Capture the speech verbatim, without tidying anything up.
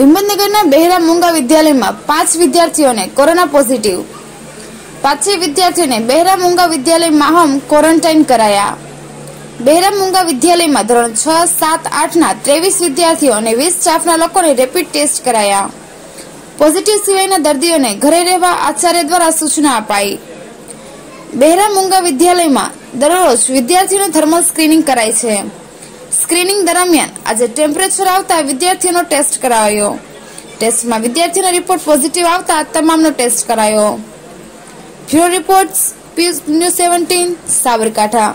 હિંમતનગરના બહેરા મૂંગા વિદ્યાલયમાં પાંચ વિદ્યાર્થીઓને કોરોના પોઝિટિવ. પાંચે વિદ્યાર્થીઓને બહેરા મૂંગા વિદ્યાલયમાં હોમ ક્વોરન્ટાઇન કરાયા. બહેરા મૂંગા વિદ્યાલયમાં ધોરણ છ સાત આઠના ત્રેવીસ વિદ્યાર્થીઓ અને વીસ સ્ટાફના લોકોને રેપિડ ટેસ્ટ કરાયા. પોઝિટિવ સિવાયના દર્દીઓને ઘરે રહેવા આચાર્ય દ્વારા સૂચના અપાઈ. બહેરા મૂંગા વિદ્યાલયમાં દરરોજ વિદ્યાર્થીઓનું થર્મલ સ્ક્રીનિંગ કરાય છે. સ્ક્રીનિંગ દરમિયાન આજે ટેમ્પરેચર આવતા વિદ્યાર્થીઓનો ટેસ્ટ કરાયો. ટેસ્ટમાં વિદ્યાર્થીનો રિપોર્ટ પોઝિટિવ આવતા તમામનો ટેસ્ટ કરાયો. બ્યુરો રિપોર્ટ્સ, સ્પીડ ન્યૂઝ સત્તર, સાબરકાંઠા.